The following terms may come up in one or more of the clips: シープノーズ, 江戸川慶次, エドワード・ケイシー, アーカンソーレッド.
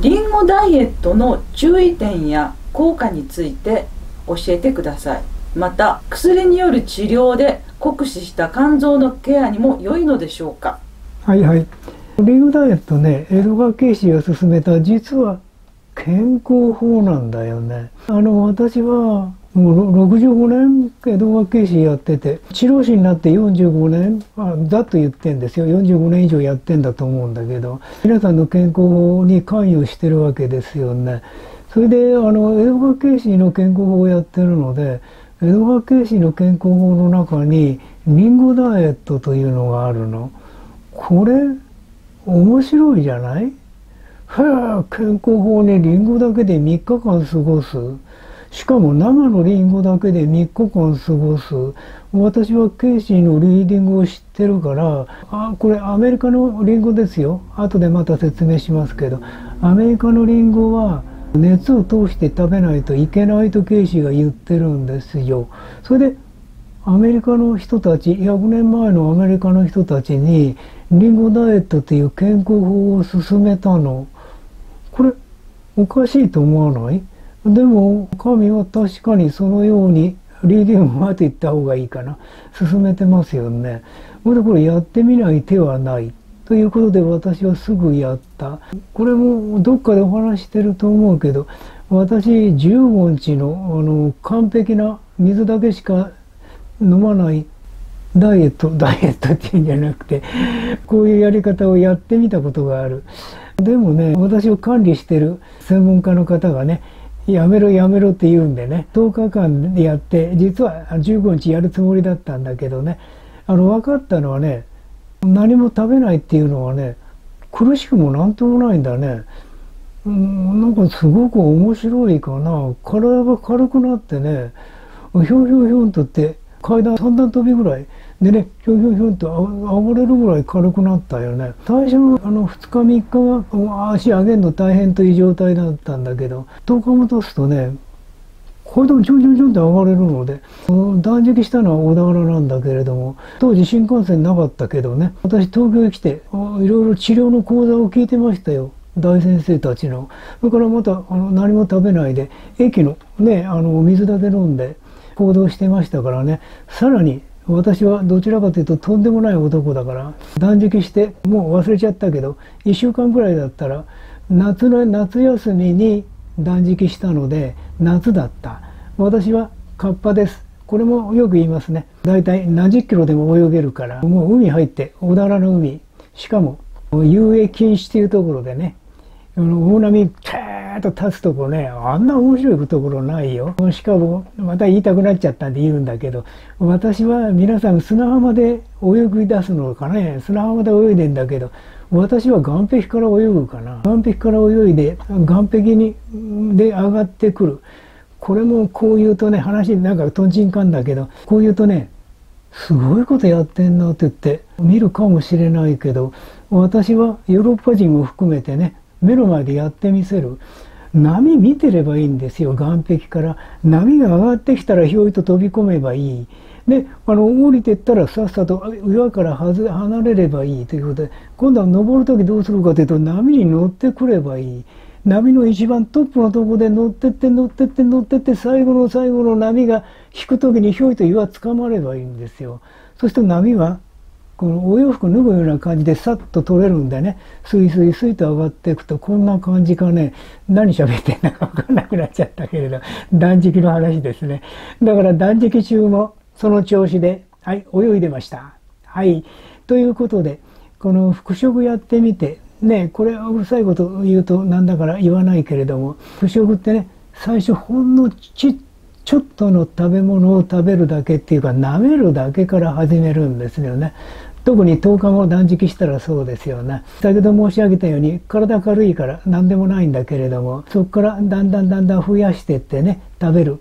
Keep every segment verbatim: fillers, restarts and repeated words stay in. リンゴダイエットの注意点や効果について教えてください。また、薬による治療で酷使した肝臓のケアにも良いのでしょうか。はいはい。リンゴダイエットね、江戸川慶次が勧めた実は健康法なんだよね。あの、私はもうろくじゅうごねん江戸川慶次やってて、治療師になってよんじゅうごねん、あ、だと言ってんですよ。よんじゅうごねん以上やってんだと思うんだけど、皆さんの健康に関与してるわけですよね。それで、あの、江戸川慶次の健康法をやってるので、江戸川慶次の健康法の中にリンゴダイエットというのがあるの。これ面白いじゃない？はあ、健康法にリンゴだけでみっかかん過ごす。しかも生のリンゴだけでみっかかん過ごす。私はケイシーのリーディングを知ってるから、あ、これアメリカのリンゴですよ。後でまた説明しますけど、アメリカのリンゴは熱を通して食べないといけないとケイシーが言ってるんですよ。それでアメリカの人たち、ひゃくねんまえのアメリカの人たちにリンゴダイエットという健康法を勧めたの。これおかしいと思わない？でも神は確かにそのようにリーディングはと言った方がいいかな、進めてますよね。まだこれやってみない手はないということで、私はすぐやった。これもどっかでお話してると思うけど、私じゅうごにちの、あの完璧な水だけしか飲まないダイエット、ダイエットっていうんじゃなくて、こういうやり方をやってみたことがある。でもね、私を管理してる専門家の方がね、やめろやめろって言うんでね、とおかかんやって、実はじゅうごにちやるつもりだったんだけどね、あの、分かったのはね、何も食べないっていうのはね、苦しくもなんともないんだね。うん、なんかすごく面白いかな。体が軽くなってね、ひょんひょんひょんとって、階段三段飛びぐらいでね、ひょんひょんひょんと暴れるぐらい軽くなったよね。最初のあのふつかみっかは足上げるの大変という状態だったんだけど、とおかも経つとね、階段ちょんちょんちょんって上がれるので、断食したのは小田原なんだけれども、当時新幹線なかったけどね、私東京へ来ていろいろ治療の講座を聞いてましたよ、大先生たちの。それからまたあの何も食べないで、駅のね、あの水だけ飲んで行動してましたからね。さらに私はどちらかというととんでもない男だから、断食してもう忘れちゃったけどいっしゅうかんぐらいだったら、夏の夏休みに断食したので夏だった。私はカッパです。これもよく言いますね。だいたい何十キロでも泳げるから、もう海入って、小田原の海、しかも遊泳禁止というところでね、大波キャーッと立つとこね、あんな面白いところないよ。しかもまた言いたくなっちゃったんで言うんだけど、私は皆さん砂浜で泳ぎ出すのかね、砂浜で泳いでんだけど、私は岸壁から泳ぐかな。岸壁から泳いで岸壁にで上がってくる。これもこう言うとね、話なんかとんちんかんだけど、こう言うとね、すごいことやってんなって言って見るかもしれないけど、私はヨーロッパ人を含めてね、目の前でやってみせる。波見てればいいんですよ、岸壁から。波が上がってきたらひょいと飛び込めばいい。で、あの降りてったらさっさと岩から外離れればいいということで、今度は登るときどうするかというと、波に乗ってくればいい。波の一番トップのとこで乗ってって乗ってって乗ってって、最後の最後の波が引くときにひょいと岩つかまればいいんですよ。そうすると波はこのお洋服脱ぐような感じでさっと取れるんでね、スイスイスイと上がっていくと、こんな感じかね。何喋ってんのか分かんなくなっちゃったけれど、断食の話ですね。だから断食中もその調子で、はい、泳いでました。はい。ということで、この復職やってみて、ね、これはうるさいこと言うとなんだから言わないけれども、復職ってね、最初ほんのちっちょっとの食べ物を食べるだけっていうか、舐めるだけから始めるんですよね。特にとおかも断食したらそうですよね。先ほど申し上げたように、体軽いから何でもないんだけれども、そこからだんだんだんだん増やしてってね、食べる。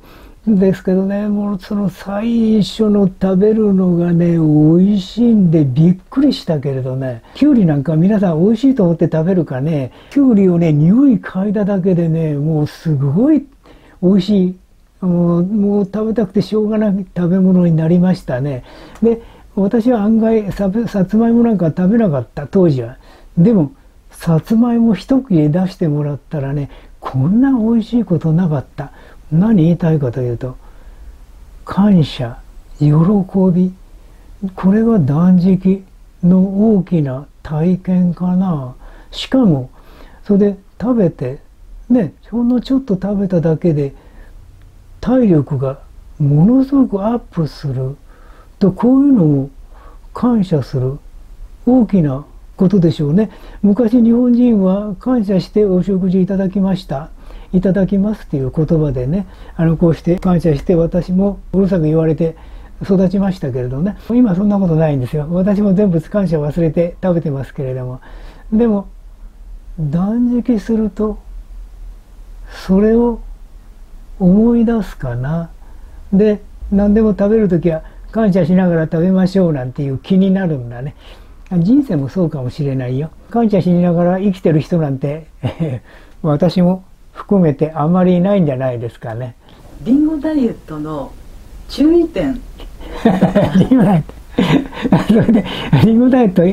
ですけどね、もうその最初の食べるのがね、美味しいんでびっくりしたけれどね、きゅうりなんか皆さん美味しいと思って食べるかね、きゅうりをね、匂い嗅いだだけでね、もうすごい美味しい。もう、もう食べたくてしょうがない食べ物になりましたね。で、私は案外 さ, さつまいもなんか食べなかった、当時は。でもさつまいも一切れ出してもらったらね、こんな美味しいことなかった。何言いたいかというと、感謝、喜び、これが断食の大きな体験かな。しかもそれで食べてね、ほんのちょっと食べただけで体力がものすごくアップすると、こういうのも感謝する大きなことでしょうね。昔日本人は感謝してお食事いただきました、いただきますっていう言葉でね、あのこうして感謝して、私もうるさく言われて育ちましたけれどね、今そんなことないんですよ。私も全部感謝忘れて食べてますけれども、でも断食するとそれを思い出すかな。で、何でも食べるときは感謝しながら食べましょうなんていう気になるんだね。人生もそうかもしれないよ。感謝しながら生きてる人なんて私も含めてあまりいないんじゃないですかね。リンゴダイエットの注意点リンゴダイエットそれでリンゴダイエット、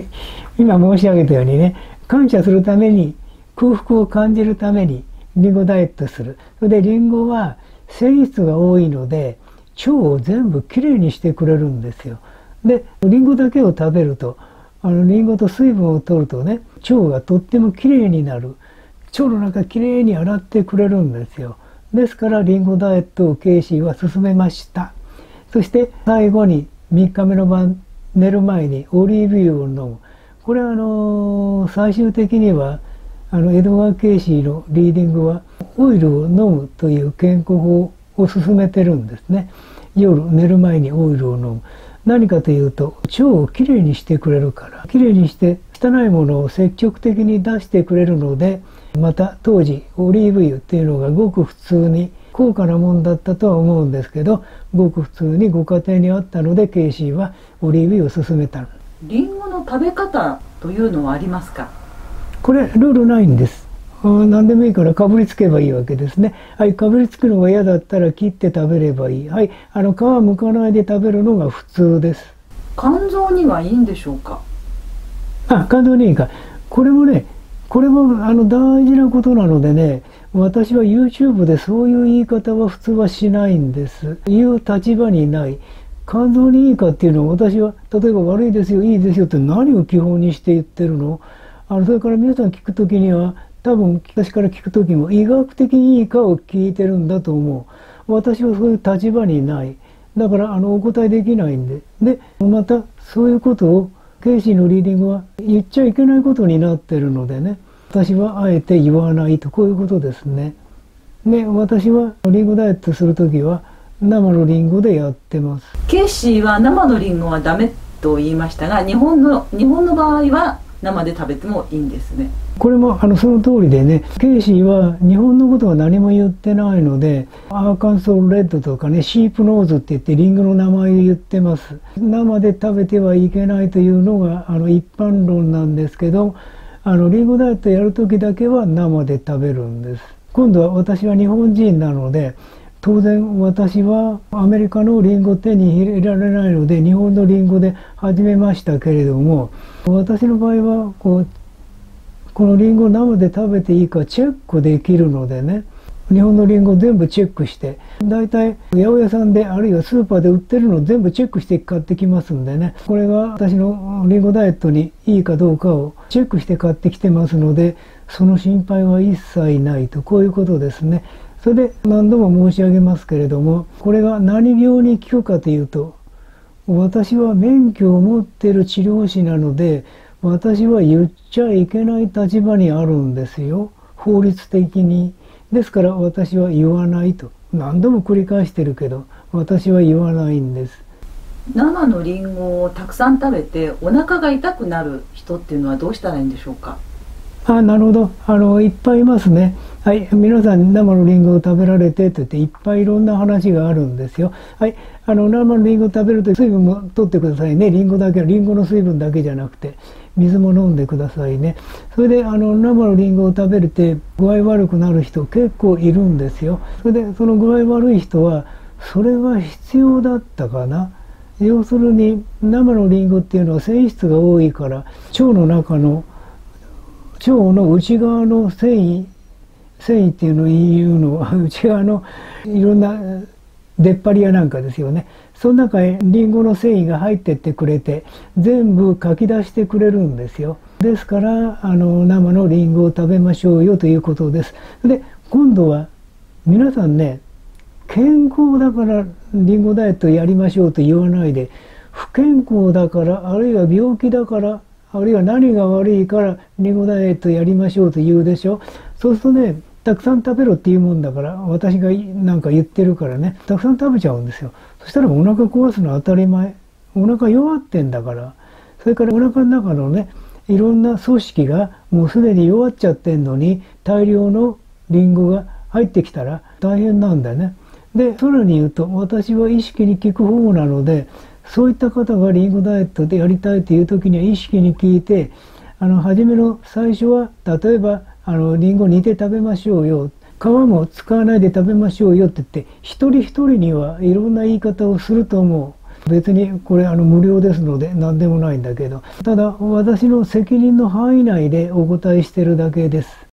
今申し上げたようにね、感謝するために、空腹を感じるためにリンゴダイエットする。それでリンゴは繊維質が多いので腸を全部きれいにしてくれるんですよ。でリンゴだけを食べると、あのリンゴと水分を取るとね、腸がとってもきれいになる。腸の中きれいに洗ってくれるんですよ。ですからリンゴダイエットをケイシーは勧めました。そして最後にみっかめの晩、寝る前にオリーブ油を飲む。これはあのー、最終的にはあのエドワード・ケイシーのリーディングはオイルを飲むという健康法を勧めてるんですね。夜寝る前にオイルを飲む。何かというと腸をきれいにしてくれるから、きれいにして汚いものを積極的に出してくれるので、また当時オリーブ油っていうのがごく普通に高価なもんだったとは思うんですけど、ごく普通にご家庭にあったので、ケイシーはオリーブ油を勧めた。リンゴの食べ方というのはありますか？これルールないんです。何でもいいからかぶりつけばいいわけですね。はい、かぶりつくのが嫌だったら切って食べればいい。はい、あの皮むかないで食べるのが普通です。肝臓にはいいんでしょうか？あ、肝臓にいいか。これもね、これもあの大事なことなのでね、私は YouTube でそういう言い方は普通はしないんです。言う立場にない。肝臓にいいかっていうのは、私は例えば悪いですよ、いいですよって何を基本にして言ってるの？あのそれから皆さん聞くときには、多分私から聞くときも医学的にいいかを聞いてるんだと思う。私はそういう立場にない。だからあのお答えできないんで。で、またそういうことをケイシーのリーディングは言っちゃいけないことになってるのでね、私はあえて言わないと、こういうことですね。で、私はリンゴダイエットするときは生のリンゴでやってます。ケイシーは生のリンゴはダメと言いましたが、日本の、日本の場合は生で食べてもいいんですね。これもあのその通りでね、ケイシーは日本のことは何も言ってないので、アーカンソーレッドとかね、シープノーズって言ってリンゴの名前を言ってます。生で食べてはいけないというのがあの一般論なんですけど、あのリンゴダイエットやる時だけは生で食べるんです。今度は私は日本人なので、当然私はアメリカのリンゴを手に入れられないので、日本のリンゴで始めましたけれども、私の場合はこうこのリンゴ生で食べていいかチェックできるのでね、日本のリンゴ全部チェックして、だいたい八百屋さんであるいはスーパーで売ってるのを全部チェックして買ってきますんでね、これが私のリンゴダイエットにいいかどうかをチェックして買ってきてますので、その心配は一切ないと、こういうことですね。それで何度も申し上げますけれども、これが何病に効くかというと、私は免許を持っている治療師なので、私は言っちゃいけない立場にあるんですよ、法律的に。ですから私は言わないと、何度も繰り返してるけど、私は言わないんです。生のリンゴをたくさん食べてお腹が痛くなる人っていうのはどうしたらいいんでしょうか？あ、なるほど。あのいっぱいいますね。はい、皆さん生のリンゴを食べられてって言って、いっぱいいろんな話があるんですよ。はい、あの生のリンゴを食べると水分も取ってくださいね。リンゴだけ、リンゴの水分だけじゃなくて水も飲んでくださいね。それであの生のリンゴを食べるて具合悪くなる人結構いるんですよ。それでその具合悪い人はそれは必要だったかな。要するに生のリンゴっていうのは繊維質が多いから、腸の中の腸の内側の繊維繊維っていうのをいうの内側のいろんな出っ張りやなんかですよね。その中へリンゴの繊維が入ってってくれて全部かき出してくれるんですよ。ですからあの生のリンゴを食べましょうよということです。で今度は皆さんね、健康だからリンゴダイエットやりましょうと言わないで、不健康だからあるいは病気だからあるいは何が悪いからリンゴダイエットやりましょうと言うでしょ。そうするとね、たくさん食べろっていうもんだから、私がなんか言ってるからね、たくさん食べちゃうんですよ。そしたらお腹壊すのは当たり前。お腹弱ってんだから。それからお腹の中のね、いろんな組織がもうすでに弱っちゃってんのに、大量のリンゴが入ってきたら大変なんだよね。で、さらに言うと、私は意識に効く方なので、そういった方がリンゴダイエットでやりたいという時には意識に効いて、あの、初めの最初は、例えば、あのリンゴ煮て食べましょうよ、皮も使わないで食べましょうよって言って、一人一人にはいろんな言い方をすると思う。別にこれあの無料ですので何でもないんだけど、ただ私の責任の範囲内でお答えしてるだけです。